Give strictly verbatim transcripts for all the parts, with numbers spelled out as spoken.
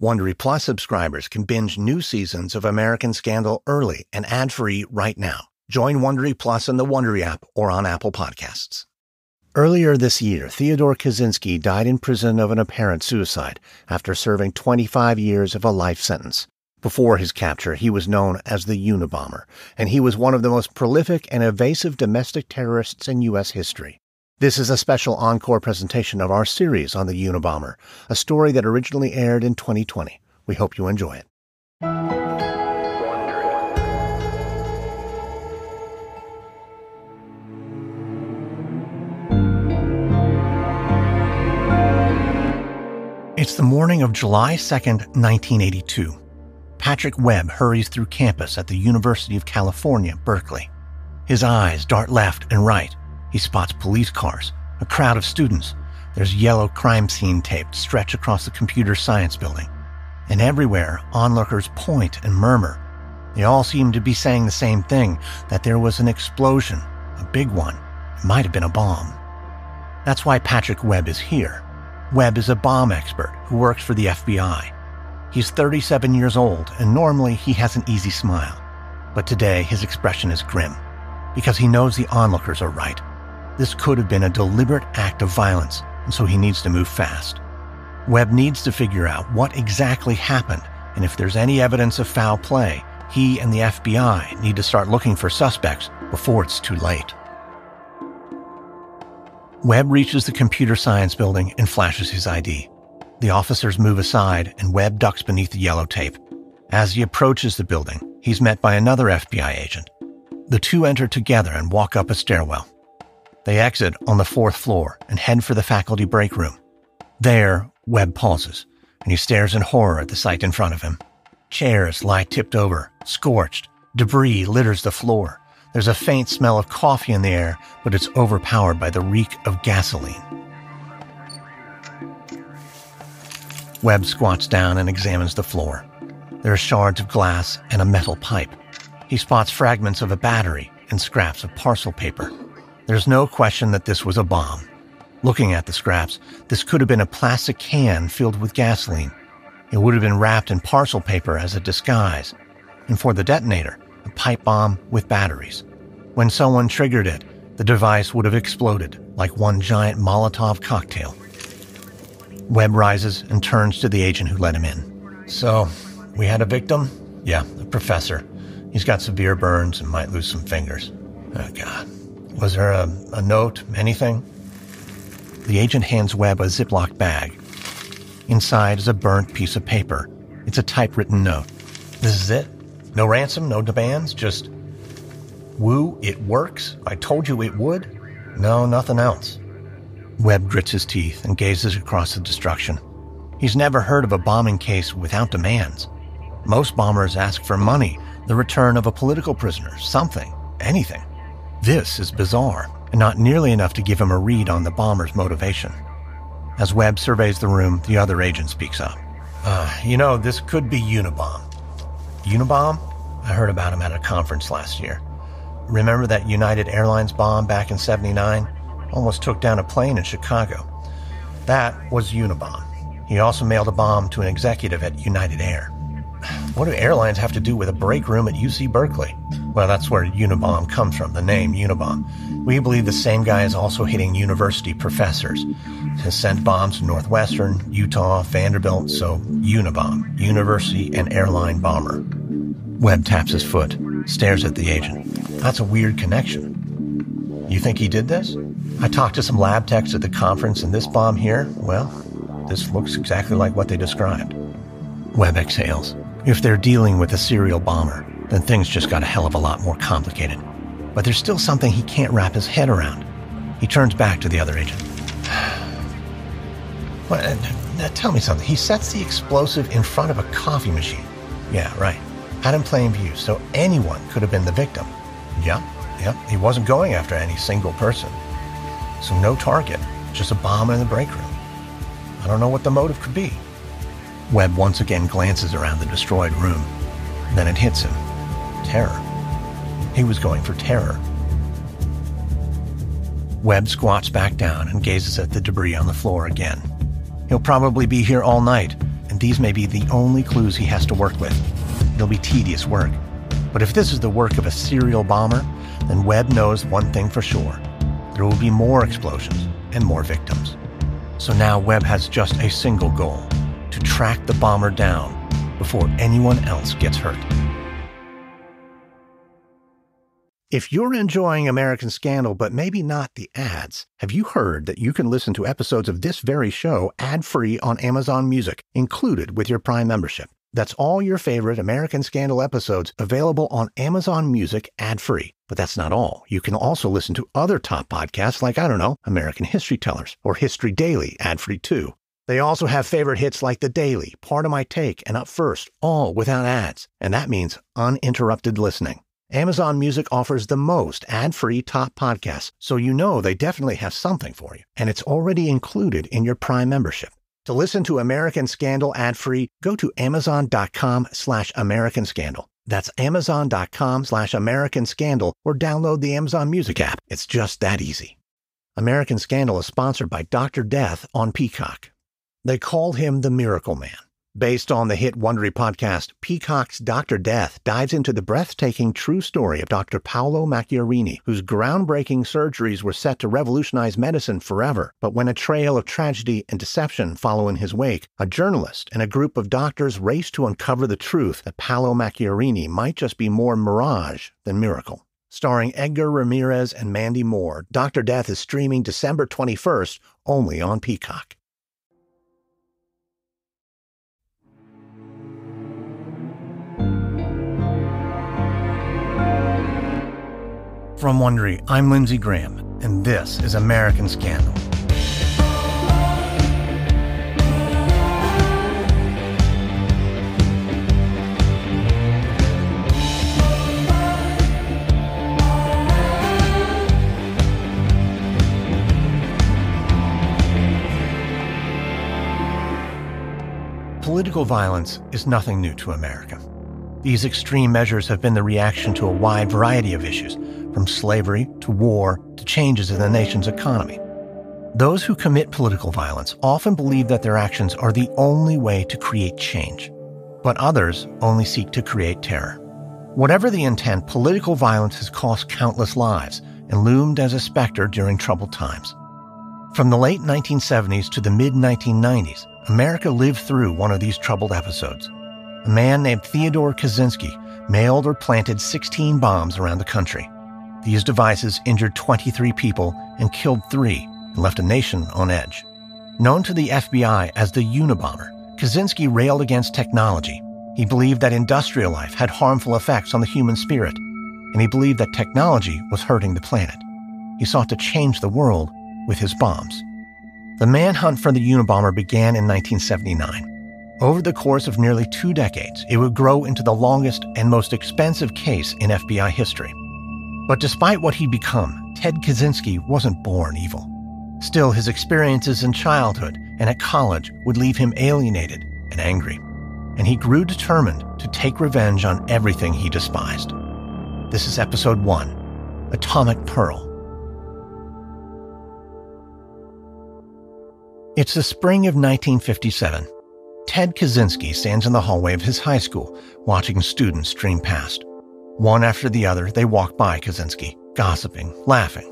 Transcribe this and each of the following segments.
Wondery Plus subscribers can binge new seasons of American Scandal early and ad-free right now. Join Wondery Plus in the Wondery app or on Apple Podcasts. Earlier this year, Theodore Kaczynski died in prison of an apparent suicide after serving twenty-five years of a life sentence. Before his capture, he was known as the Unabomber, and he was one of the most prolific and evasive domestic terrorists in U S history. This is a special encore presentation of our series on the Unabomber, a story that originally aired in twenty twenty. We hope you enjoy it. It's the morning of July second, nineteen eighty-two. Patrick Webb hurries through campus at the University of California, Berkeley. His eyes dart left and right. He spots police cars, a crowd of students. There's yellow crime scene tape stretched across the computer science building. And everywhere, onlookers point and murmur. They all seem to be saying the same thing, that there was an explosion, a big one. It might have been a bomb. That's why Patrick Webb is here. Webb is a bomb expert who works for the F B I. He's thirty-seven years old, and normally he has an easy smile. But today, his expression is grim, because he knows the onlookers are right. This could have been a deliberate act of violence, and so he needs to move fast. Webb needs to figure out what exactly happened, and if there's any evidence of foul play, he and the F B I need to start looking for suspects before it's too late. Webb reaches the computer science building and flashes his I D. The officers move aside, and Webb ducks beneath the yellow tape. As he approaches the building, he's met by another F B I agent. The two enter together and walk up a stairwell. They exit on the fourth floor and head for the faculty break room. There, Webb pauses, and he stares in horror at the sight in front of him. Chairs lie tipped over, scorched. Debris litters the floor. There's a faint smell of coffee in the air, but it's overpowered by the reek of gasoline. Webb squats down and examines the floor. There are shards of glass and a metal pipe. He spots fragments of a battery and scraps of parcel paper. There's no question that this was a bomb. Looking at the scraps, this could have been a plastic can filled with gasoline. It would have been wrapped in parcel paper as a disguise. And for the detonator, a pipe bomb with batteries. When someone triggered it, the device would have exploded like one giant Molotov cocktail. Webb rises and turns to the agent who let him in. So, we had a victim? Yeah, a professor. He's got severe burns and might lose some fingers. Oh, God. Was there a, a note? Anything? The agent hands Webb a Ziploc bag. Inside is a burnt piece of paper. It's a typewritten note. This is it? No ransom, no demands, just... Woo, it works. I told you it would. No, nothing else. Webb grits his teeth and gazes across the destruction. He's never heard of a bombing case without demands. Most bombers ask for money, the return of a political prisoner, something, anything. This is bizarre, and not nearly enough to give him a read on the bomber's motivation. As Webb surveys the room, the other agent speaks up. Uh, you know, this could be Unabomb. Unabomb? I heard about him at a conference last year. Remember that United Airlines bomb back in seventy-nine? Almost took down a plane in Chicago. That was Unabomb. He also mailed a bomb to an executive at United Air. What do airlines have to do with a break room at U C Berkeley? Well, that's where Unabomb comes from, the name Unabomb. We believe the same guy is also hitting university professors. Has sent bombs to Northwestern, Utah, Vanderbilt, so Unabomb, university and airline bomber. Webb taps his foot, stares at the agent. That's a weird connection. You think he did this? I talked to some lab techs at the conference, and this bomb here, well, this looks exactly like what they described. Webb exhales. If they're dealing with a serial bomber, then things just got a hell of a lot more complicated. But there's still something he can't wrap his head around. He turns back to the other agent. Well, now tell me something. He sets the explosive in front of a coffee machine. Yeah, right. Had in plain view, so anyone could have been the victim. Yeah. Yep, he wasn't going after any single person. So no target, just a bomb in the break room. I don't know what the motive could be. Webb once again glances around the destroyed room. Then it hits him. Terror. He was going for terror. Webb squats back down and gazes at the debris on the floor again. He'll probably be here all night, and and these may be the only clues he has to work with. It'll be tedious work. But if this is the work of a serial bomber, then Webb knows one thing for sure. There will be more explosions and more victims. So now Webb has just a single goal, to track the bomber down before anyone else gets hurt. If you're enjoying American Scandal, but maybe not the ads, have you heard that you can listen to episodes of this very show ad-free on Amazon Music, included with your Prime membership? That's all your favorite American Scandal episodes available on Amazon Music ad-free. But that's not all. You can also listen to other top podcasts like, I don't know, American History Tellers or History Daily ad-free too. They also have favorite hits like The Daily, Part of My Take, and Up First, all without ads. And that means uninterrupted listening. Amazon Music offers the most ad-free top podcasts, so you know they definitely have something for you. And it's already included in your Prime membership. To listen to American Scandal ad-free, go to amazon.com slash American Scandal. That's amazon.com slash American Scandal, or download the Amazon Music app. It's just that easy. American Scandal is sponsored by Doctor Death on Peacock. They call him the Miracle Man. Based on the hit Wondery podcast, Peacock's Doctor Death dives into the breathtaking true story of Doctor Paolo Macchiarini, whose groundbreaking surgeries were set to revolutionize medicine forever. But when a trail of tragedy and deception follow in his wake, a journalist and a group of doctors race to uncover the truth that Paolo Macchiarini might just be more mirage than miracle. Starring Edgar Ramirez and Mandy Moore, Doctor Death is streaming December twenty-first, only on Peacock. From Wondery, I'm Lindsey Graham, and this is American Scandal. Political violence is nothing new to America. These extreme measures have been the reaction to a wide variety of issues, from slavery to war to changes in the nation's economy. Those who commit political violence often believe that their actions are the only way to create change, but others only seek to create terror. Whatever the intent, political violence has cost countless lives and loomed as a specter during troubled times. From the late nineteen seventies to the mid nineteen nineties, America lived through one of these troubled episodes. A man named Theodore Kaczynski mailed or planted sixteen bombs around the country. These devices injured twenty-three people and killed three, and left a nation on edge. Known to the F B I as the Unabomber, Kaczynski railed against technology. He believed that industrial life had harmful effects on the human spirit, and he believed that technology was hurting the planet. He sought to change the world with his bombs. The manhunt for the Unabomber began in nineteen seventy-nine. Over the course of nearly two decades, it would grow into the longest and most expensive case in F B I history. But despite what he'd become, Ted Kaczynski wasn't born evil. Still, his experiences in childhood and at college would leave him alienated and angry. And he grew determined to take revenge on everything he despised. This is Episode one, Atomic Pearl. It's the spring of nineteen fifty-seven. Ted Kaczynski stands in the hallway of his high school, watching students stream past. One after the other, they walk by Kaczynski, gossiping, laughing.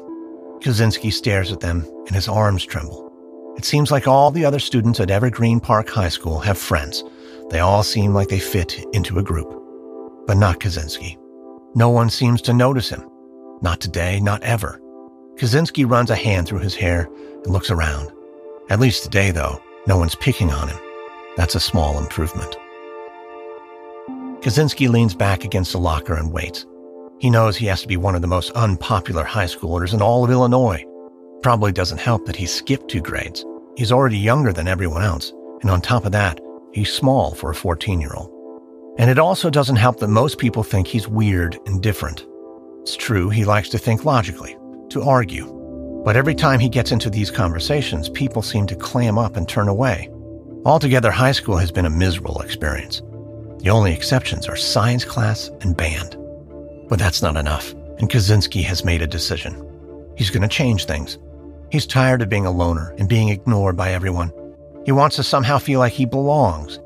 Kaczynski stares at them, and his arms tremble. It seems like all the other students at Evergreen Park High School have friends. They all seem like they fit into a group. But not Kaczynski. No one seems to notice him. Not today, not ever. Kaczynski runs a hand through his hair and looks around. At least today, though, no one's picking on him. That's a small improvement. Kaczynski leans back against the locker and waits. He knows he has to be one of the most unpopular high schoolers in all of Illinois. Probably doesn't help that he skipped two grades. He's already younger than everyone else, and on top of that, he's small for a fourteen-year-old. And it also doesn't help that most people think he's weird and different. It's true, he likes to think logically, to argue. But every time he gets into these conversations, people seem to clam up and turn away. Altogether, high school has been a miserable experience. The only exceptions are science class and band. But that's not enough, and Kaczynski has made a decision. He's going to change things. He's tired of being a loner and being ignored by everyone. He wants to somehow feel like he belongs,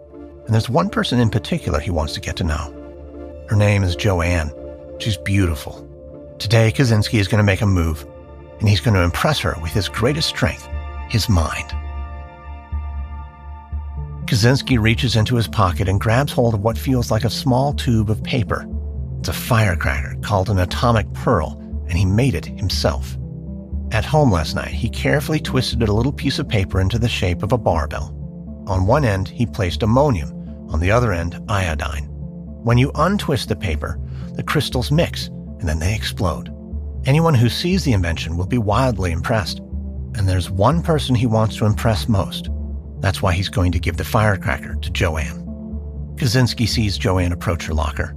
and there's one person in particular he wants to get to know. Her name is Joanne. She's beautiful. Today, Kaczynski is going to make a move, and he's going to impress her with his greatest strength, his mind. Kaczynski reaches into his pocket and grabs hold of what feels like a small tube of paper. It's a firecracker called an Atomic Pearl, and he made it himself. At home last night, he carefully twisted a little piece of paper into the shape of a barbell. On one end, he placed ammonium, on the other end, iodine. When you untwist the paper, the crystals mix, and then they explode. Anyone who sees the invention will be wildly impressed. And there's one person he wants to impress most. That's why he's going to give the firecracker to Joanne. Kaczynski sees Joanne approach her locker.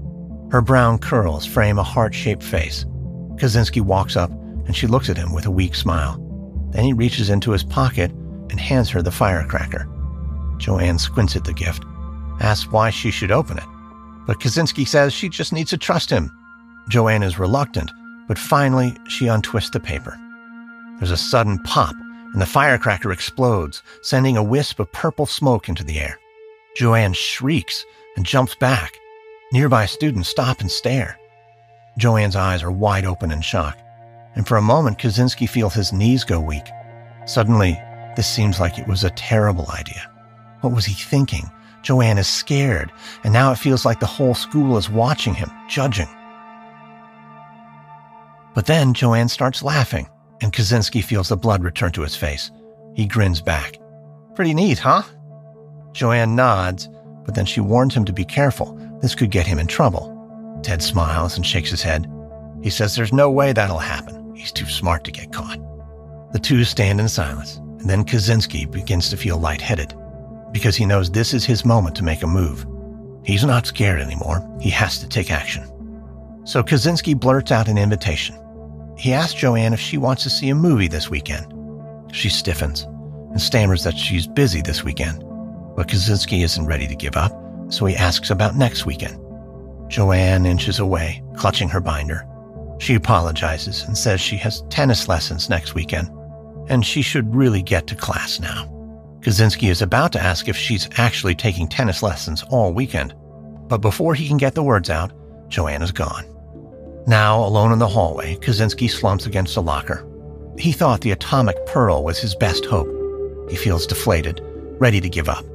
Her brown curls frame a heart-shaped face. Kaczynski walks up, and she looks at him with a weak smile. Then he reaches into his pocket and hands her the firecracker. Joanne squints at the gift, asks why she should open it, but Kaczynski says she just needs to trust him. Joanne is reluctant, but finally she untwists the paper. There's a sudden pop, and the firecracker explodes, sending a wisp of purple smoke into the air. Joanne shrieks and jumps back. Nearby students stop and stare. Joanne's eyes are wide open in shock, and for a moment Kaczynski feels his knees go weak. Suddenly, this seems like it was a terrible idea. What was he thinking? Joanne is scared, and now it feels like the whole school is watching him, judging. But then Joanne starts laughing, and Kaczynski feels the blood return to his face. He grins back. Pretty neat, huh? Joanne nods, but then she warns him to be careful. This could get him in trouble. Ted smiles and shakes his head. He says there's no way that'll happen. He's too smart to get caught. The two stand in silence, and then Kaczynski begins to feel lightheaded, because he knows this is his moment to make a move. He's not scared anymore. He has to take action. So Kaczynski blurts out an invitation. He asks Joanne if she wants to see a movie this weekend. She stiffens and stammers that she's busy this weekend, but Kaczynski isn't ready to give up, so he asks about next weekend. Joanne inches away, clutching her binder. She apologizes and says she has tennis lessons next weekend, and she should really get to class now. Kaczynski is about to ask if she's actually taking tennis lessons all weekend, but before he can get the words out, Joanne is gone. Now, alone in the hallway, Kaczynski slumps against a locker. He thought the Atomic Pearl was his best hope. He feels deflated, ready to give up,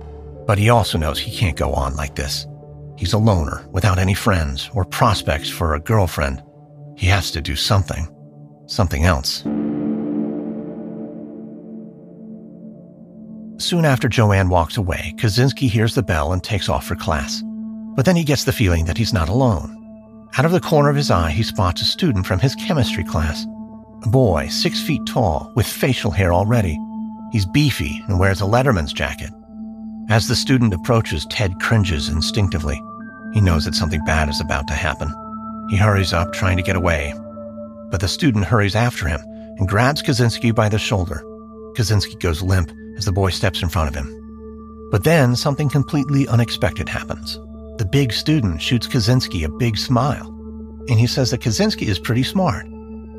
but he also knows he can't go on like this. He's a loner, without any friends or prospects for a girlfriend. He has to do something, something else. Soon after Joanne walks away, Kaczynski hears the bell and takes off for class. But then he gets the feeling that he's not alone. Out of the corner of his eye, he spots a student from his chemistry class. A boy, six feet tall, with facial hair already. He's beefy and wears a letterman's jacket. As the student approaches, Ted cringes instinctively. He knows that something bad is about to happen. He hurries up, trying to get away. But the student hurries after him and grabs Kaczynski by the shoulder. Kaczynski goes limp as the boy steps in front of him. But then something completely unexpected happens. The big student shoots Kaczynski a big smile, and he says that Kaczynski is pretty smart.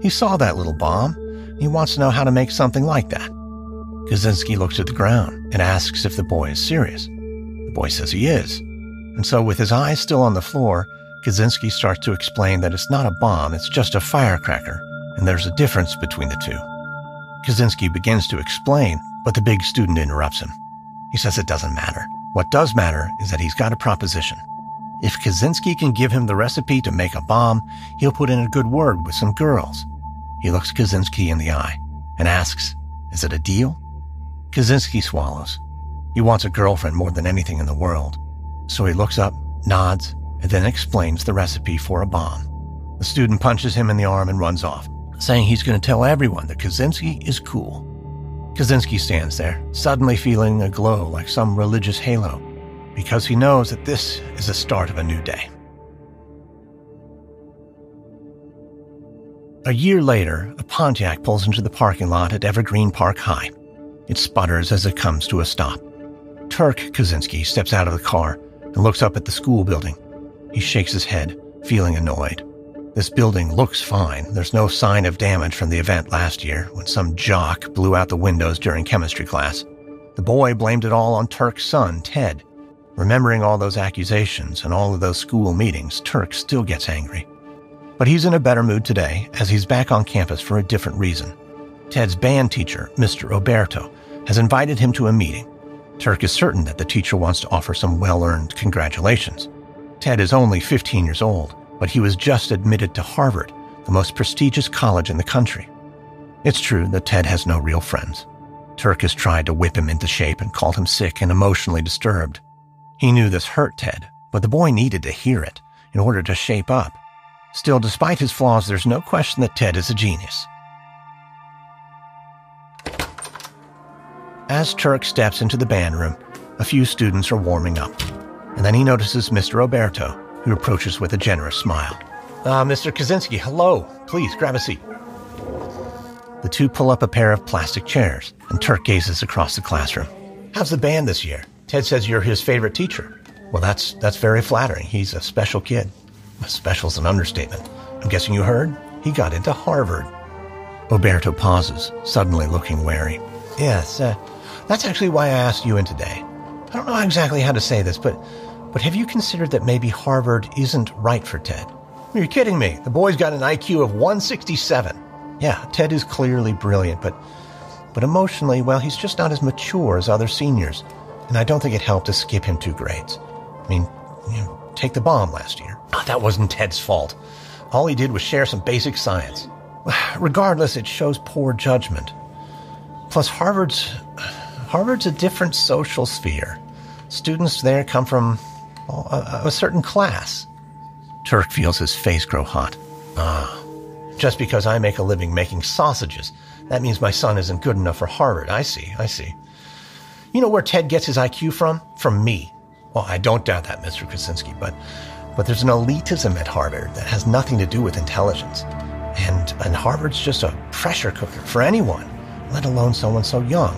He saw that little bomb, and he wants to know how to make something like that. Kaczynski looks at the ground and asks if the boy is serious. The boy says he is. And so with his eyes still on the floor, Kaczynski starts to explain that it's not a bomb, it's just a firecracker, and there's a difference between the two. Kaczynski begins to explain, but the big student interrupts him. He says it doesn't matter. What does matter is that he's got a proposition. If Kaczynski can give him the recipe to make a bomb, he'll put in a good word with some girls. He looks Kaczynski in the eye and asks, "Is it a deal?" Kaczynski swallows. He wants a girlfriend more than anything in the world. So he looks up, nods, and then explains the recipe for a bomb. The student punches him in the arm and runs off, saying he's going to tell everyone that Kaczynski is cool. Kaczynski stands there, suddenly feeling a glow like some religious halo, because he knows that this is the start of a new day. A year later, a Pontiac pulls into the parking lot at Evergreen Park High. It sputters as it comes to a stop. Turk Kaczynski steps out of the car and looks up at the school building. He shakes his head, feeling annoyed. This building looks fine. There's no sign of damage from the event last year when some jock blew out the windows during chemistry class. The boy blamed it all on Turk's son, Ted. Remembering all those accusations and all of those school meetings, Turk still gets angry. But he's in a better mood today, as he's back on campus for a different reason. Ted's band teacher, Mister Oberto, has invited him to a meeting. Turk is certain that the teacher wants to offer some well-earned congratulations. Ted is only fifteen years old, but he was just admitted to Harvard, the most prestigious college in the country. It's true that Ted has no real friends. Turk has tried to whip him into shape and called him sick and emotionally disturbed. He knew this hurt Ted, but the boy needed to hear it in order to shape up. Still, despite his flaws, there's no question that Ted is a genius. As Turk steps into the band room, a few students are warming up, and then he notices Mister Oberto, who approaches with a generous smile. Uh, Mister Kaczynski, hello. Please, grab a seat. The two pull up a pair of plastic chairs, and Turk gazes across the classroom. How's the band this year? Ted says you're his favorite teacher. Well, that's that's very flattering. He's a special kid. Special's an understatement. I'm guessing you heard? He got into Harvard. Oberto pauses, suddenly looking wary. Yes, uh, that's actually why I asked you in today. I don't know exactly how to say this, but but have you considered that maybe Harvard isn't right for Ted? You're kidding me. The boy's got an I Q of one sixty-seven. Yeah, Ted is clearly brilliant, but but emotionally, well, he's just not as mature as other seniors, and I don't think it helped to skip him two grades. I mean, you know, take the bomb last year. Oh, that wasn't Ted's fault. All he did was share some basic science. Regardless, it shows poor judgment. Plus, Harvard's Harvard's a different social sphere. Students there come from a, a certain class. Turk feels his face grow hot. Ah, just because I make a living making sausages, that means my son isn't good enough for Harvard. I see, I see. You know where Ted gets his I Q from? From me. Well, I don't doubt that, Mister Kaczynski, but... But there's an elitism at Harvard that has nothing to do with intelligence. And, and Harvard's just a pressure cooker for anyone, let alone someone so young.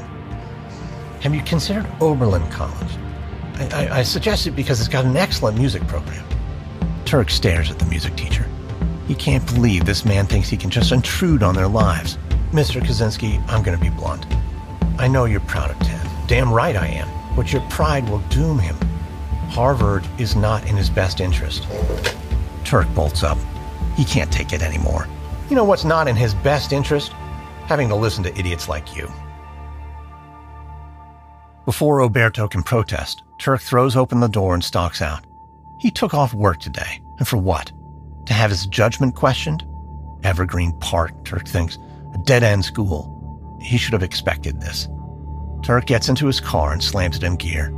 Have you considered Oberlin College? I, I, I suggest it because it's got an excellent music program. Turk stares at the music teacher. He can't believe this man thinks he can just intrude on their lives. Mister Kaczynski, I'm going to be blunt. I know you're proud of Ted. Damn right I am. But your pride will doom him. Harvard is not in his best interest. Turk bolts up. He can't take it anymore. You know what's not in his best interest? Having to listen to idiots like you. Before Oberto can protest, Turk throws open the door and stalks out. He took off work today. And for what? To have his judgment questioned? Evergreen Park, Turk thinks. A dead-end school. He should have expected this. Turk gets into his car and slams it in gear.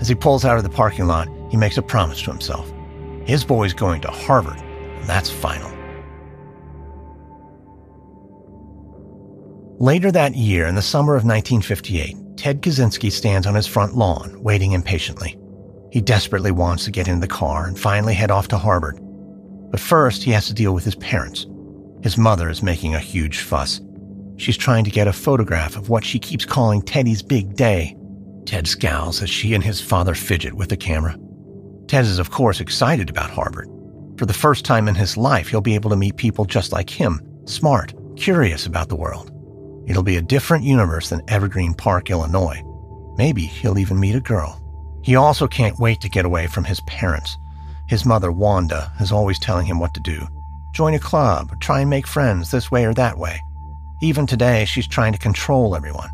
As he pulls out of the parking lot, he makes a promise to himself. His boy's going to Harvard, and that's final. Later that year, in the summer of nineteen fifty-eight, Ted Kaczynski stands on his front lawn, waiting impatiently. He desperately wants to get in the car and finally head off to Harvard. But first, he has to deal with his parents. His mother is making a huge fuss. She's trying to get a photograph of what she keeps calling Teddy's big day. Ted scowls as she and his father fidget with the camera. Ted is, of course, excited about Harvard. For the first time in his life, he'll be able to meet people just like him, smart, curious about the world. It'll be a different universe than Evergreen Park, Illinois. Maybe he'll even meet a girl. He also can't wait to get away from his parents. His mother, Wanda, is always telling him what to do. Join a club, try and make friends this way or that way. Even today, she's trying to control everyone.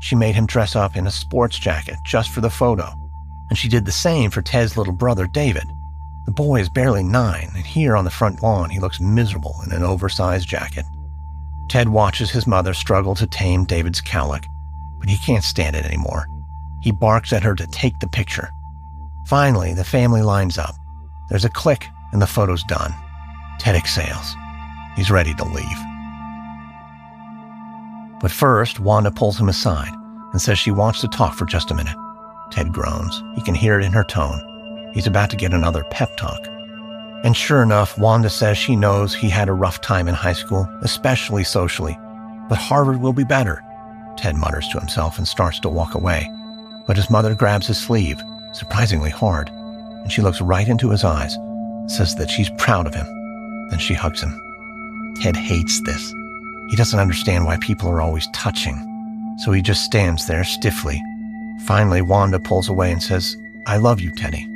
She made him dress up in a sports jacket just for the photo, and she did the same for Ted's little brother, David. The boy is barely nine, and here on the front lawn, he looks miserable in an oversized jacket. Ted watches his mother struggle to tame David's cowlick, but he can't stand it anymore. He barks at her to take the picture. Finally, the family lines up. There's a click, and the photo's done. Ted exhales. He's ready to leave. But first, Wanda pulls him aside and says she wants to talk for just a minute. Ted groans. He can hear it in her tone. He's about to get another pep talk. And sure enough, Wanda says she knows he had a rough time in high school, especially socially. But Harvard will be better. Ted mutters to himself and starts to walk away. But his mother grabs his sleeve, surprisingly hard, and she looks right into his eyes, says that she's proud of him. Then she hugs him. Ted hates this. He doesn't understand why people are always touching, so he just stands there stiffly. Finally, Wanda pulls away and says, I love you, Teddy.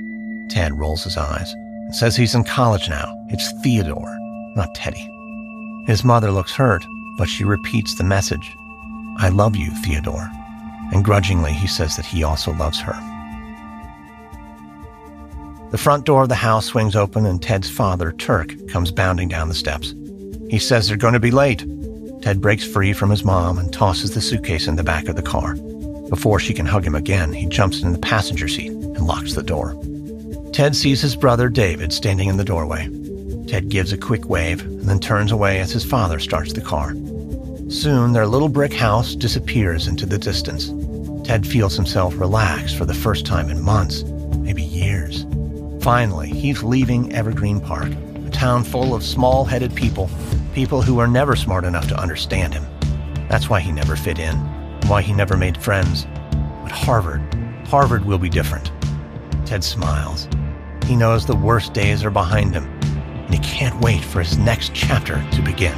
Ted rolls his eyes and says he's in college now. It's Theodore, not Teddy. His mother looks hurt, but she repeats the message. I love you, Theodore. And grudgingly, he says that he also loves her. The front door of the house swings open and Ted's father, Turk, comes bounding down the steps. He says they're going to be late. Ted breaks free from his mom and tosses the suitcase in the back of the car. Before she can hug him again, he jumps in the passenger seat and locks the door. Ted sees his brother, David, standing in the doorway. Ted gives a quick wave and then turns away as his father starts the car. Soon, their little brick house disappears into the distance. Ted feels himself relax for the first time in months, maybe years. Finally, he's leaving Evergreen Park, a town full of small-headed people, people who are never smart enough to understand him. That's why he never fit in, why he never made friends. But Harvard, Harvard will be different. Ted smiles. He knows the worst days are behind him, and he can't wait for his next chapter to begin.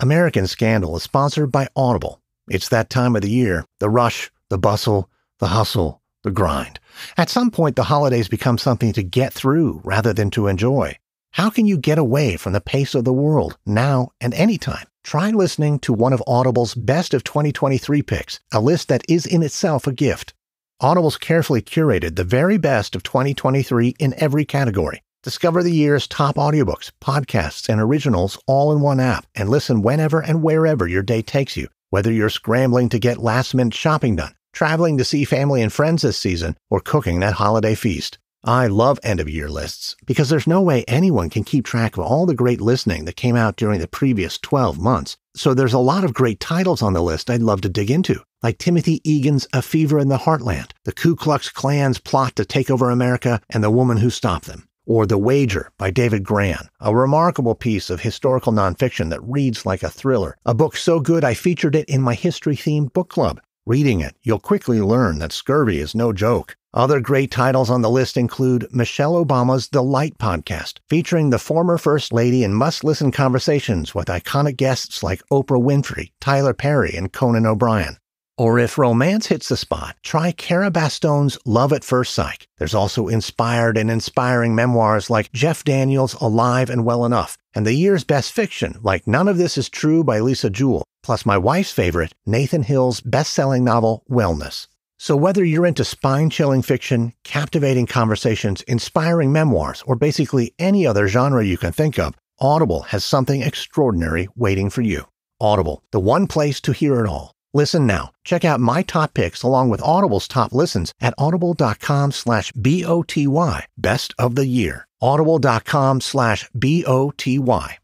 American Scandal is sponsored by Audible. It's that time of the year, the rush, the bustle, the hustle, the grind. At some point, the holidays become something to get through rather than to enjoy. How can you get away from the pace of the world now and anytime? Try listening to one of Audible's Best of twenty twenty-three picks, a list that is in itself a gift. Audible's carefully curated the very best of twenty twenty-three in every category. Discover the year's top audiobooks, podcasts, and originals all in one app, and listen whenever and wherever your day takes you, whether you're scrambling to get last-minute shopping done, traveling to see family and friends this season, or cooking that holiday feast. I love end-of-year lists because there's no way anyone can keep track of all the great listening that came out during the previous twelve months. So there's a lot of great titles on the list I'd love to dig into, like Timothy Egan's A Fever in the Heartland, The Ku Klux Klan's Plot to Take Over America and the Woman Who Stopped Them, or The Wager by David Gran, a remarkable piece of historical nonfiction that reads like a thriller, a book so good I featured it in my history-themed book club. Reading it, you'll quickly learn that scurvy is no joke. Other great titles on the list include Michelle Obama's The Light Podcast, featuring the former First Lady in must-listen conversations with iconic guests like Oprah Winfrey, Tyler Perry, and Conan O'Brien. Or if romance hits the spot, try Cara Bastone's Love at First Sight. There's also inspired and inspiring memoirs like Jeff Daniels' Alive and Well Enough, and the year's best fiction like None of This is True by Lisa Jewell, plus my wife's favorite, Nathan Hill's best-selling novel, Wellness. So whether you're into spine-chilling fiction, captivating conversations, inspiring memoirs, or basically any other genre you can think of, Audible has something extraordinary waiting for you. Audible, the one place to hear it all. Listen now. Check out my top picks along with Audible's top listens at audible.com slash B-O-T-Y, best of the year. Audible.com slash B-O-T-Y.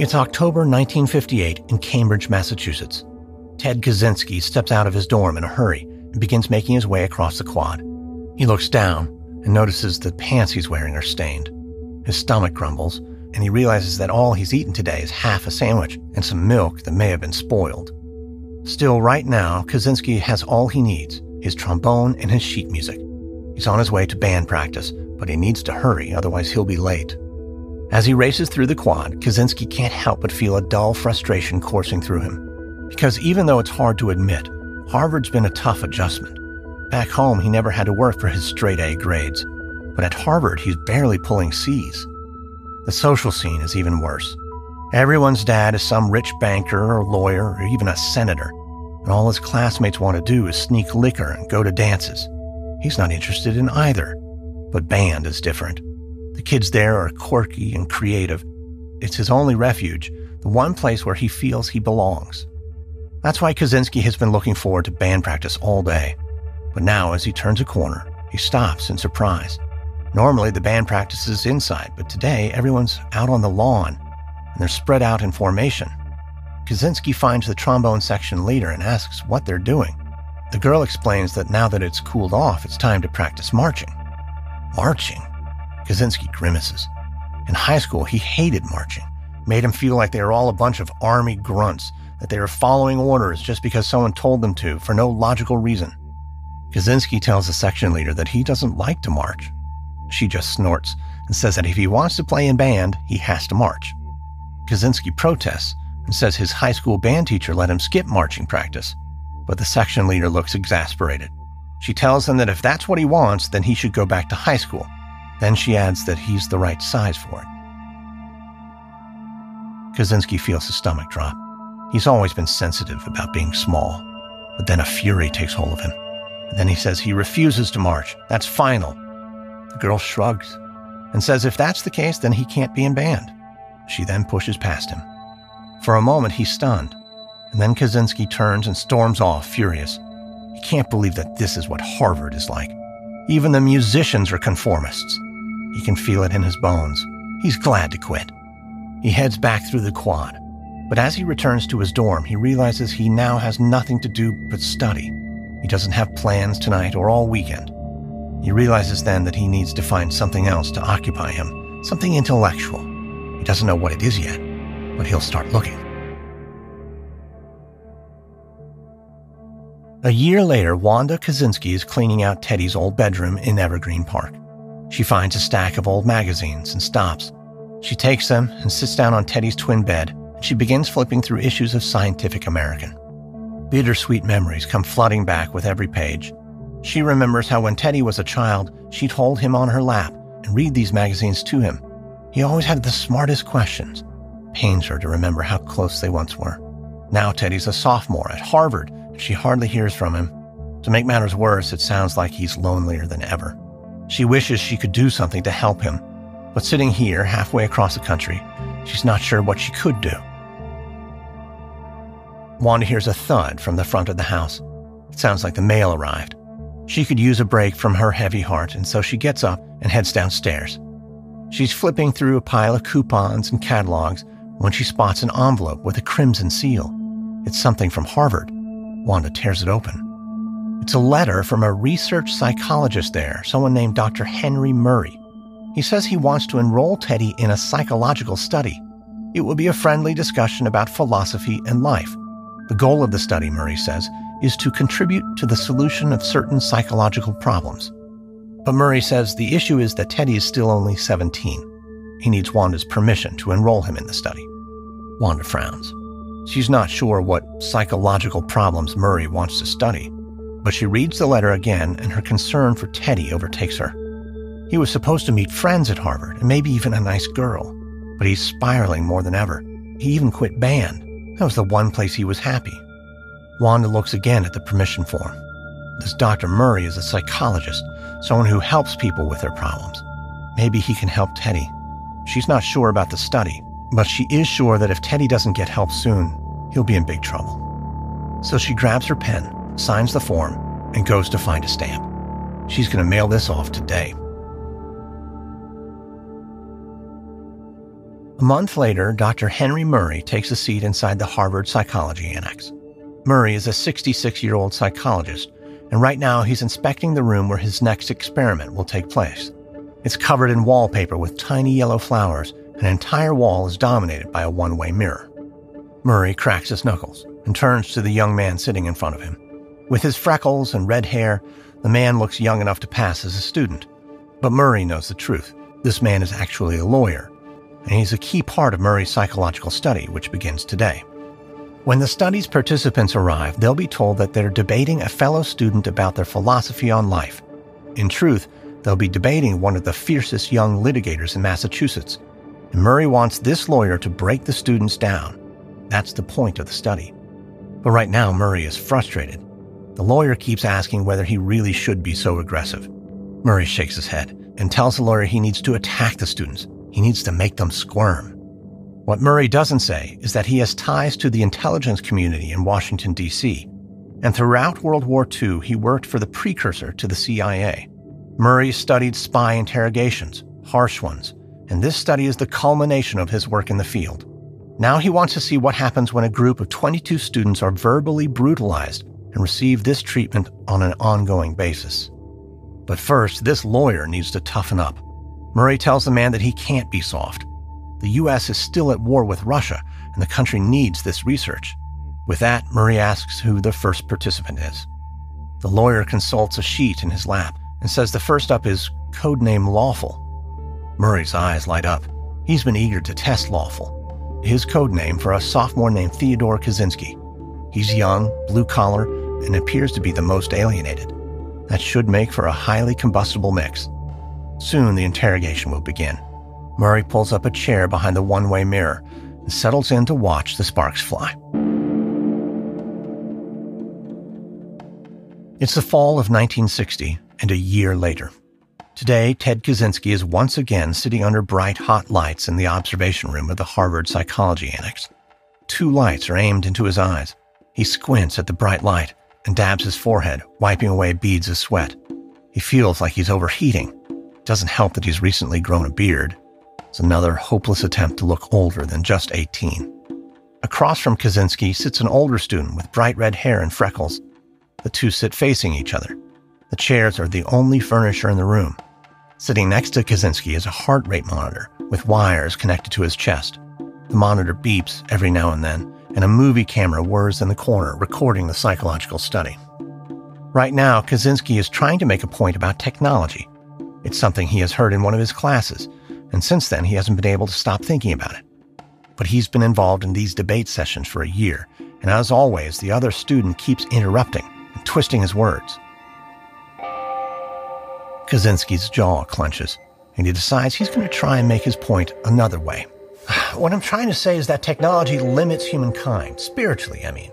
It's October nineteen fifty-eight in Cambridge, Massachusetts. Ted Kaczynski steps out of his dorm in a hurry and begins making his way across the quad. He looks down and notices the pants he's wearing are stained. His stomach grumbles, and he realizes that all he's eaten today is half a sandwich and some milk that may have been spoiled. Still, right now, Kaczynski has all he needs, his trombone and his sheet music. He's on his way to band practice, but he needs to hurry, otherwise he'll be late. As he races through the quad, Kaczynski can't help but feel a dull frustration coursing through him. Because even though it's hard to admit, Harvard's been a tough adjustment. Back home, he never had to work for his straight-A grades. But at Harvard, he's barely pulling C's. The social scene is even worse. Everyone's dad is some rich banker or lawyer or even a senator. And all his classmates want to do is sneak liquor and go to dances. He's not interested in either. But band is different. The kids there are quirky and creative. It's his only refuge, the one place where he feels he belongs. That's why Kaczynski has been looking forward to band practice all day. But now, as he turns a corner, he stops in surprise. Normally, the band practice is inside, but today, everyone's out on the lawn, and they're spread out in formation. Kaczynski finds the trombone section leader and asks what they're doing. The girl explains that now that it's cooled off, it's time to practice marching. Marching? Kaczynski grimaces. In high school, he hated marching. It made him feel like they were all a bunch of army grunts, that they were following orders just because someone told them to, for no logical reason. Kaczynski tells the section leader that he doesn't like to march. She just snorts and says that if he wants to play in band, he has to march. Kaczynski protests and says his high school band teacher let him skip marching practice, but the section leader looks exasperated. She tells him that if that's what he wants, then he should go back to high school. Then she adds that he's the right size for it. Kaczynski feels his stomach drop. He's always been sensitive about being small, but then a fury takes hold of him. And then he says he refuses to march. That's final. The girl shrugs and says if that's the case, then he can't be in band. She then pushes past him. For a moment, he's stunned, and then Kaczynski turns and storms off, furious. He can't believe that this is what Harvard is like. Even the musicians are conformists. He can feel it in his bones. He's glad to quit. He heads back through the quad, but as he returns to his dorm, he realizes he now has nothing to do but study. He doesn't have plans tonight or all weekend. He realizes then that he needs to find something else to occupy him, something intellectual. He doesn't know what it is yet, but he'll start looking. A year later, Wanda Kaczynski is cleaning out Teddy's old bedroom in Evergreen Park. She finds a stack of old magazines and stops. She takes them and sits down on Teddy's twin bed, and she begins flipping through issues of Scientific American. Bittersweet memories come flooding back with every page. She remembers how when Teddy was a child, she'd hold him on her lap and read these magazines to him. He always had the smartest questions. Pains her to remember how close they once were. Now Teddy's a sophomore at Harvard, and she hardly hears from him. To make matters worse, it sounds like he's lonelier than ever. She wishes she could do something to help him, but sitting here, halfway across the country, she's not sure what she could do. Wanda hears a thud from the front of the house. It sounds like the mail arrived. She could use a break from her heavy heart, and so she gets up and heads downstairs. She's flipping through a pile of coupons and catalogs when she spots an envelope with a crimson seal. It's something from Harvard. Wanda tears it open. It's a letter from a research psychologist there, someone named Doctor Henry Murray. He says he wants to enroll Teddy in a psychological study. It will be a friendly discussion about philosophy and life. The goal of the study, Murray says, is to contribute to the solution of certain psychological problems. But Murray says the issue is that Teddy is still only seventeen. He needs Wanda's permission to enroll him in the study. Wanda frowns. She's not sure what psychological problems Murray wants to study, but she reads the letter again and her concern for Teddy overtakes her. He was supposed to meet friends at Harvard and maybe even a nice girl, but he's spiraling more than ever. He even quit band. That was the one place he was happy. Wanda looks again at the permission form. This Doctor Murray is a psychologist, someone who helps people with their problems. Maybe he can help Teddy. She's not sure about the study, but she is sure that if Teddy doesn't get help soon, he'll be in big trouble. So she grabs her pen, signs the form, and goes to find a stamp. She's going to mail this off today. A month later, Doctor Henry Murray takes a seat inside the Harvard Psychology Annex. Murray is a sixty-six-year-old psychologist, and right now he's inspecting the room where his next experiment will take place. It's covered in wallpaper with tiny yellow flowers, and an entire wall is dominated by a one-way mirror. Murray cracks his knuckles and turns to the young man sitting in front of him. With his freckles and red hair, the man looks young enough to pass as a student. But Murray knows the truth. This man is actually a lawyer, and he's a key part of Murray's psychological study, which begins today. When the study's participants arrive, they'll be told that they're debating a fellow student about their philosophy on life. In truth, they'll be debating one of the fiercest young litigators in Massachusetts, and Murray wants this lawyer to break the students down. That's the point of the study. But right now, Murray is frustrated. The lawyer keeps asking whether he really should be so aggressive. Murray shakes his head and tells the lawyer he needs to attack the students. He needs to make them squirm. What Murray doesn't say is that he has ties to the intelligence community in Washington, D C, and throughout World War Two, he worked for the precursor to the C I A. Murray studied spy interrogations, harsh ones, and this study is the culmination of his work in the field. Now he wants to see what happens when a group of twenty-two students are verbally brutalized and receive this treatment on an ongoing basis. But first, this lawyer needs to toughen up. Murray tells the man that he can't be soft. The U S is still at war with Russia, and the country needs this research. With that, Murray asks who the first participant is. The lawyer consults a sheet in his lap and says the first up is codename Lawful. Murray's eyes light up. He's been eager to test Lawful, his code name for a sophomore named Theodore Kaczynski. He's young, blue-collar, and appears to be the most alienated. That should make for a highly combustible mix. Soon the interrogation will begin. Murray pulls up a chair behind the one-way mirror and settles in to watch the sparks fly. It's the fall of nineteen sixty, and a year later. Today, Ted Kaczynski is once again sitting under bright, hot lights in the observation room of the Harvard Psychology Annex. Two lights are aimed into his eyes. He squints at the bright light and dabs his forehead, wiping away beads of sweat. He feels like he's overheating. It doesn't help that he's recently grown a beard. It's another hopeless attempt to look older than just eighteen. Across from Kaczynski sits an older student with bright red hair and freckles. The two sit facing each other. The chairs are the only furniture in the room. Sitting next to Kaczynski is a heart rate monitor with wires connected to his chest. The monitor beeps every now and then, and a movie camera whirs in the corner, recording the psychological study. Right now, Kaczynski is trying to make a point about technology. It's something he has heard in one of his classes, and since then he hasn't been able to stop thinking about it. But he's been involved in these debate sessions for a year, and as always, the other student keeps interrupting, twisting his words. Kaczynski's jaw clenches, and he decides he's going to try and make his point another way. What I'm trying to say is that technology limits humankind, spiritually, I mean.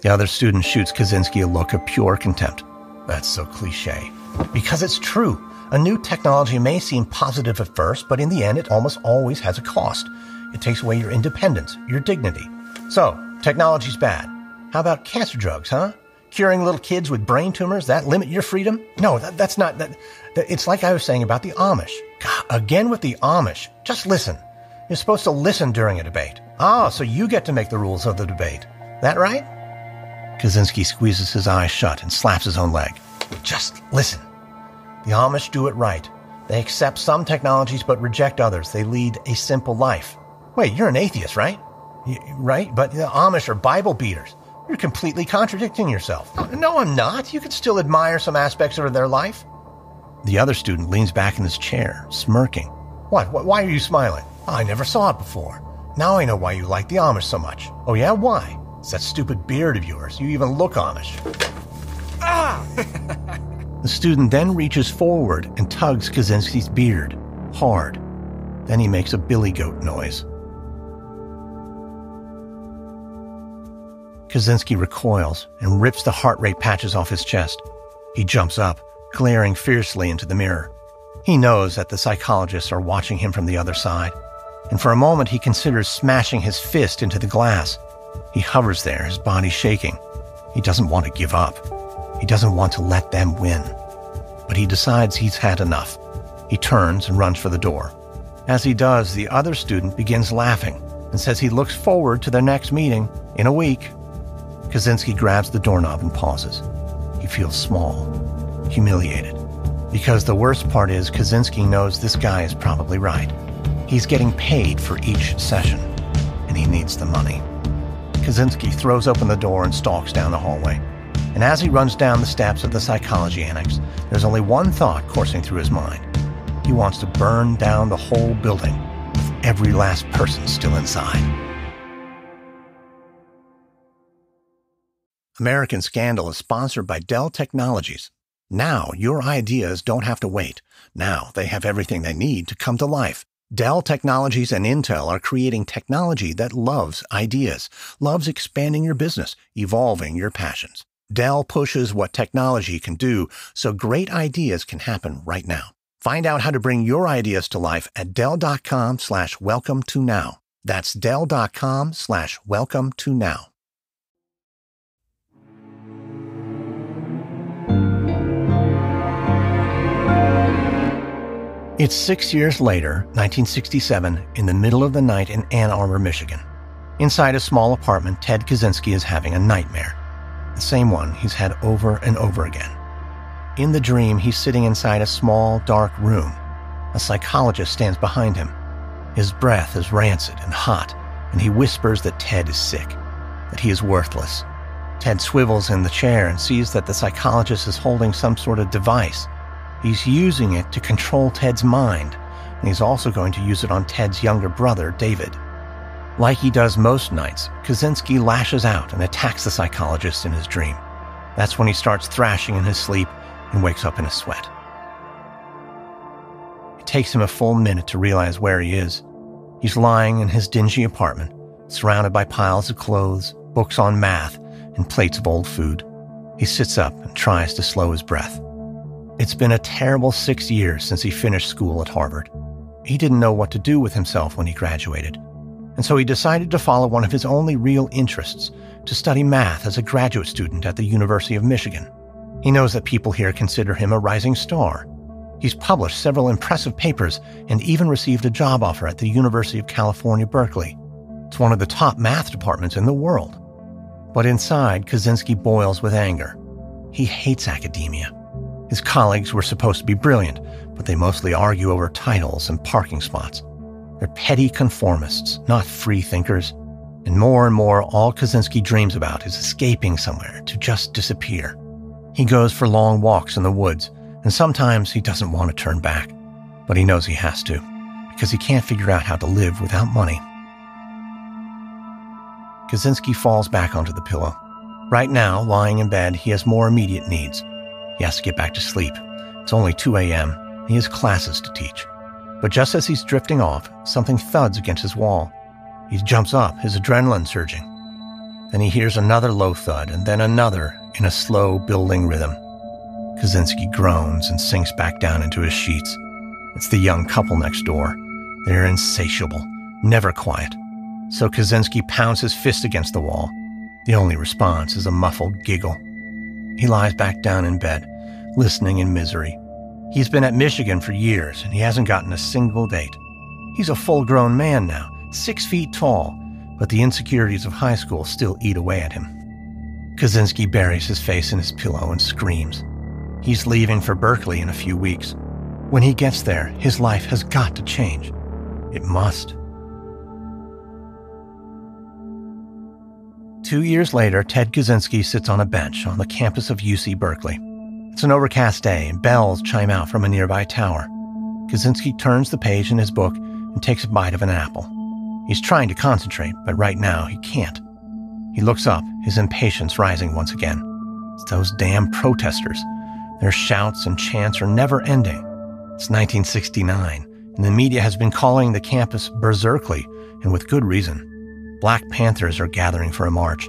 The other student shoots Kaczynski a look of pure contempt. That's so cliche. Because it's true. A new technology may seem positive at first, but in the end, it almost always has a cost. It takes away your independence, your dignity. So, technology's bad. How about cancer drugs, huh? Curing little kids with brain tumors, that limit your freedom? No, that, that's not... That, that, it's like I was saying about the Amish. God, again with the Amish. Just listen. You're supposed to listen during a debate. Ah, so you get to make the rules of the debate. That right? Kaczynski squeezes his eyes shut and slaps his own leg. Just listen. The Amish do it right. They accept some technologies but reject others. They lead a simple life. Wait, you're an atheist, right? You, right? But the Amish are Bible beaters. You're completely contradicting yourself. No, I'm not. You could still admire some aspects of their life. The other student leans back in his chair, smirking. What? Why are you smiling? Oh, I never saw it before. Now I know why you like the Amish so much. Oh, yeah? Why? It's that stupid beard of yours. You even look Amish. Ah! The student then reaches forward and tugs Kaczynski's beard hard. Then he makes a billy goat noise. Kaczynski recoils and rips the heart rate patches off his chest. He jumps up, glaring fiercely into the mirror. He knows that the psychologists are watching him from the other side, and for a moment he considers smashing his fist into the glass. He hovers there, his body shaking. He doesn't want to give up. He doesn't want to let them win. But he decides he's had enough. He turns and runs for the door. As he does, the other student begins laughing and says he looks forward to their next meeting in a week. Kaczynski grabs the doorknob and pauses. He feels small, humiliated, because the worst part is Kaczynski knows this guy is probably right. He's getting paid for each session, and he needs the money. Kaczynski throws open the door and stalks down the hallway. And as he runs down the steps of the psychology annex, there's only one thought coursing through his mind. He wants to burn down the whole building with every last person still inside. American Scandal is sponsored by Dell Technologies. Now, your ideas don't have to wait. Now, they have everything they need to come to life. Dell Technologies and Intel are creating technology that loves ideas, loves expanding your business, evolving your passions. Dell pushes what technology can do so great ideas can happen right now. Find out how to bring your ideas to life at Dell.com slash welcome to now. That's Dell.com slash welcome to now. It's six years later, nineteen sixty-seven, in the middle of the night in Ann Arbor, Michigan. Inside a small apartment, Ted Kaczynski is having a nightmare, the same one he's had over and over again. In the dream, he's sitting inside a small, dark room. A psychologist stands behind him. His breath is rancid and hot, and he whispers that Ted is sick, that he is worthless. Ted swivels in the chair and sees that the psychologist is holding some sort of device. He's using it to control Ted's mind, and he's also going to use it on Ted's younger brother, David. Like he does most nights, Kaczynski lashes out and attacks the psychologist in his dream. That's when he starts thrashing in his sleep and wakes up in a sweat. It takes him a full minute to realize where he is. He's lying in his dingy apartment, surrounded by piles of clothes, books on math, and plates of old food. He sits up and tries to slow his breath. It's been a terrible six years since he finished school at Harvard. He didn't know what to do with himself when he graduated, and so he decided to follow one of his only real interests, to study math as a graduate student at the University of Michigan. He knows that people here consider him a rising star. He's published several impressive papers and even received a job offer at the University of California, Berkeley. It's one of the top math departments in the world. But inside, Kaczynski boils with anger. He hates academia. His colleagues were supposed to be brilliant, but they mostly argue over titles and parking spots. They're petty conformists, not free thinkers. And more and more, all Kaczynski dreams about is escaping somewhere to just disappear. He goes for long walks in the woods, and sometimes he doesn't want to turn back. But he knows he has to, because he can't figure out how to live without money. Kaczynski falls back onto the pillow. Right now, lying in bed, he has more immediate needs. He has to get back to sleep. It's only two a.m. and he has classes to teach. But just as he's drifting off, something thuds against his wall. He jumps up, his adrenaline surging. Then he hears another low thud, and then another, in a slow, building rhythm. Kaczynski groans and sinks back down into his sheets. It's the young couple next door. They're insatiable, never quiet. So Kaczynski pounds his fist against the wall. The only response is a muffled giggle. He lies back down in bed, listening in misery. He's been at Michigan for years, and he hasn't gotten a single date. He's a full-grown man now, six feet tall, but the insecurities of high school still eat away at him. Kaczynski buries his face in his pillow and screams. He's leaving for Berkeley in a few weeks. When he gets there, his life has got to change. It must. Two years later, Ted Kaczynski sits on a bench on the campus of U C Berkeley. It's an overcast day, and bells chime out from a nearby tower. Kaczynski turns the page in his book and takes a bite of an apple. He's trying to concentrate, but right now he can't. He looks up, his impatience rising once again. It's those damn protesters. Their shouts and chants are never ending. It's nineteen sixty-nine, and the media has been calling the campus Berserkly, and with good reason. Black Panthers are gathering for a march.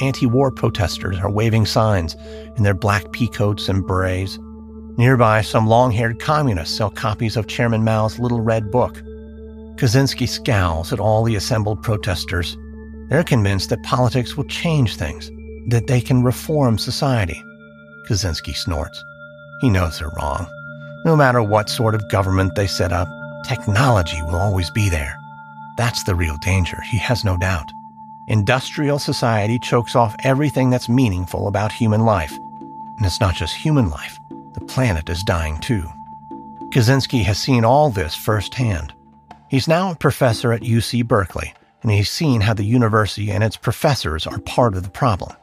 Anti-war protesters are waving signs in their black peacoats and berets. Nearby, some long-haired communists sell copies of Chairman Mao's Little Red Book. Kaczynski scowls at all the assembled protesters. They're convinced that politics will change things, that they can reform society. Kaczynski snorts. He knows they're wrong. No matter what sort of government they set up, technology will always be there. That's the real danger, he has no doubt. Industrial society chokes off everything that's meaningful about human life. And it's not just human life. The planet is dying too. Kaczynski has seen all this firsthand. He's now a professor at U C Berkeley, and he's seen how the university and its professors are part of the problem.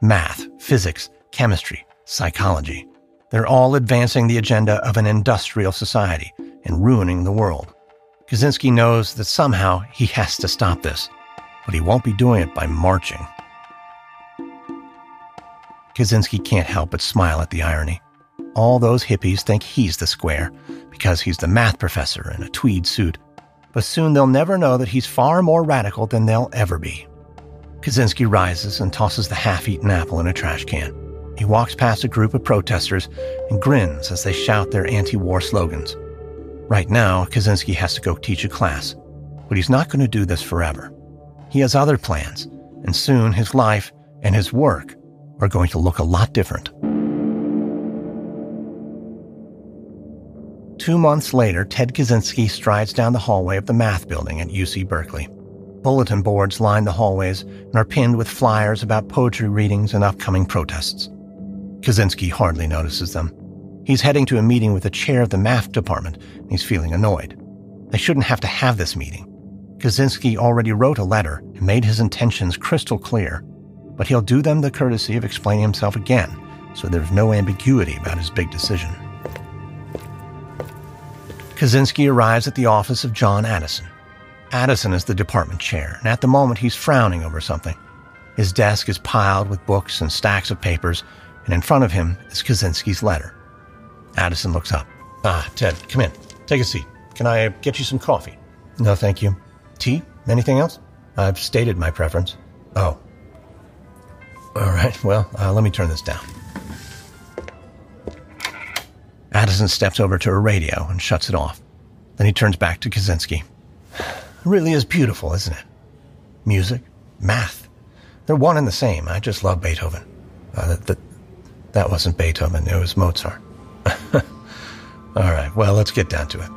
Math, physics, chemistry, psychology. They're all advancing the agenda of an industrial society and ruining the world. Kaczynski knows that somehow he has to stop this, but he won't be doing it by marching. Kaczynski can't help but smile at the irony. All those hippies think he's the square because he's the math professor in a tweed suit, but soon they'll never know that he's far more radical than they'll ever be. Kaczynski rises and tosses the half-eaten apple in a trash can. He walks past a group of protesters and grins as they shout their anti-war slogans. Right now, Kaczynski has to go teach a class, but he's not going to do this forever. He has other plans, and soon his life and his work are going to look a lot different. Two months later, Ted Kaczynski strides down the hallway of the math building at U C Berkeley. Bulletin boards line the hallways and are pinned with flyers about poetry readings and upcoming protests. Kaczynski hardly notices them. He's heading to a meeting with the chair of the math department, and he's feeling annoyed. They shouldn't have to have this meeting. Kaczynski already wrote a letter and made his intentions crystal clear, but he'll do them the courtesy of explaining himself again, so there's no ambiguity about his big decision. Kaczynski arrives at the office of John Addison. Addison is the department chair, and at the moment he's frowning over something. His desk is piled with books and stacks of papers, and in front of him is Kaczynski's letter. Addison looks up. Ah, Ted, come in. Take a seat. Can I get you some coffee? No, thank you. Tea? Anything else? I've stated my preference. Oh. All right, well, uh, let me turn this down. Addison steps over to a radio and shuts it off. Then he turns back to Kaczynski. It really is beautiful, isn't it? Music, math. They're one and the same. I just love Beethoven. Uh, that, that, that wasn't Beethoven. It was Mozart. All right, well, let's get down to it.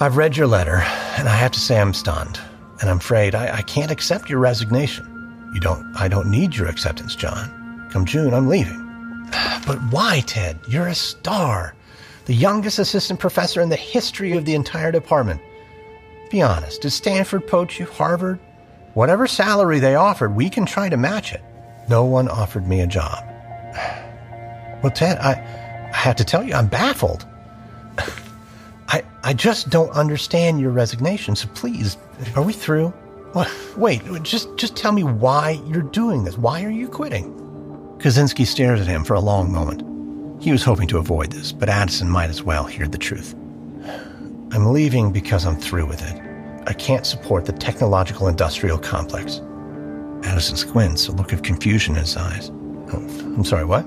I've read your letter, and I have to say I'm stunned. And I'm afraid I, I can't accept your resignation. You don't, I don't need your acceptance, John. Come June, I'm leaving. But why, Ted? You're a star. The youngest assistant professor in the history of the entire department. Be honest, did Stanford poach you, Harvard? Whatever salary they offered, we can try to match it. No one offered me a job. Well, Ted, I, I have to tell you, I'm baffled. I, I just don't understand your resignation, so please, are we through? Wait, just, just tell me why you're doing this. Why are you quitting? Kaczynski stares at him for a long moment. He was hoping to avoid this, but Addison might as well hear the truth. I'm leaving because I'm through with it. I can't support the technological industrial complex. Addison squints, a look of confusion in his eyes. Oh, I'm sorry, what?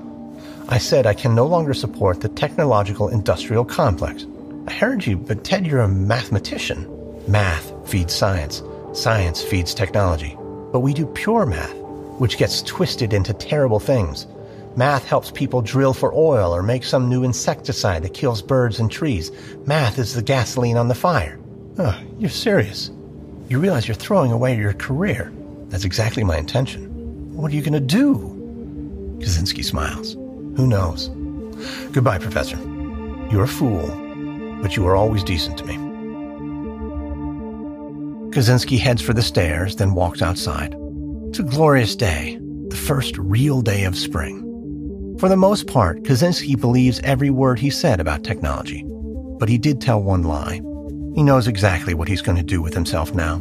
I said I can no longer support the technological industrial complex. I heard you, but Ted, you're a mathematician. Math feeds science. Science feeds technology. But we do pure math, which gets twisted into terrible things. Math helps people drill for oil or make some new insecticide that kills birds and trees. Math is the gasoline on the fire. Oh, you're serious. You realize you're throwing away your career. That's exactly my intention. What are you going to do? Kaczynski smiles. Who knows? Goodbye, Professor. You're a fool, but you are always decent to me. Kaczynski heads for the stairs, then walks outside. It's a glorious day, the first real day of spring. For the most part, Kaczynski believes every word he said about technology, but he did tell one lie. He knows exactly what he's going to do with himself now.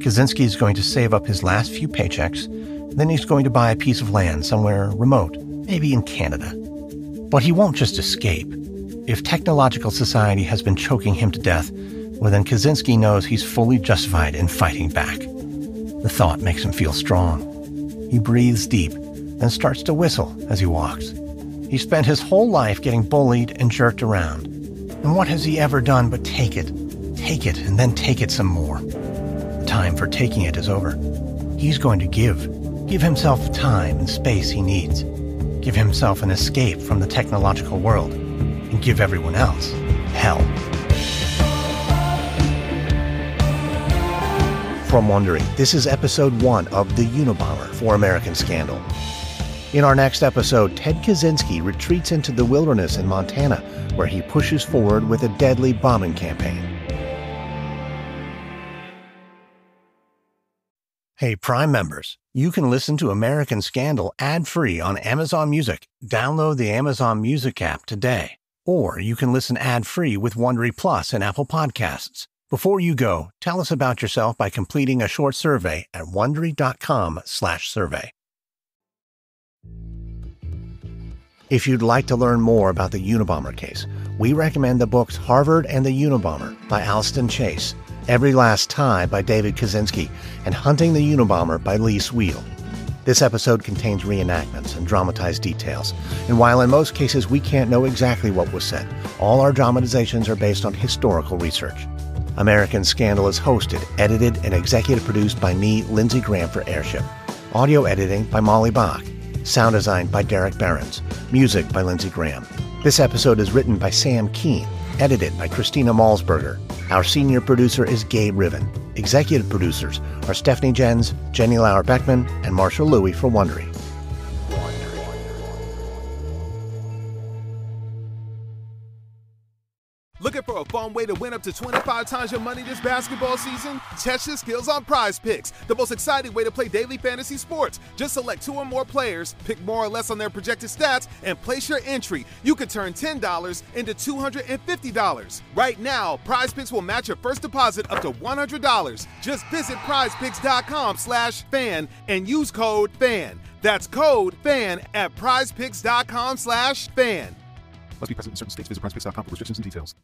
Kaczynski is going to save up his last few paychecks, and then he's going to buy a piece of land somewhere remote, maybe in Canada. But he won't just escape. If technological society has been choking him to death, well then Kaczynski knows he's fully justified in fighting back. The thought makes him feel strong. He breathes deep and starts to whistle as he walks. He spent his whole life getting bullied and jerked around. And what has he ever done but take it, take it, and then take it some more? The time for taking it is over. He's going to give. Give himself the time and space he needs. Give himself an escape from the technological world. And give everyone else hell. From Wondery, this is episode one of The Unabomber for American Scandal. In our next episode, Ted Kaczynski retreats into the wilderness in Montana, where he pushes forward with a deadly bombing campaign. Hey, Prime members, you can listen to American Scandal ad-free on Amazon Music. Download the Amazon Music app today. Or you can listen ad-free with Wondery Plus and Apple Podcasts. Before you go, tell us about yourself by completing a short survey at wondery dot com slash survey. If you'd like to learn more about the Unabomber case, we recommend the books Harvard and the Unabomber by Alston Chase, Every Last Tie by David Kaczynski, and Hunting the Unabomber by Lee Sweal. This episode contains reenactments and dramatized details. And while in most cases we can't know exactly what was said, all our dramatizations are based on historical research. American Scandal is hosted, edited, and executive produced by me, Lindsey Graham, for Airship. Audio editing by Molly Bach. Sound design by Derek Behrens. Music by Lindsey Graham. This episode is written by Sam Keane. Edited by Christina Malsberger. Our senior producer is Gabe Riven. Executive producers are Stephanie Jens, Jenny Lauer-Beckman, and Marshall Louis for Wondery. Looking for a fun way way to win up to twenty-five times your money this basketball season? Test your skills on Prize Picks, the most exciting way to play daily fantasy sports. Just select two or more players, pick more or less on their projected stats, and place your entry. You can turn ten dollars into two hundred fifty dollars. Right now, Prize Picks will match your first deposit up to one hundred dollars. Just visit prizepicks.com slash fan and use code FAN. That's code FAN at prizepicks.com slash fan. Must be present in certain states. Visit prizepicks dot com for restrictions and details.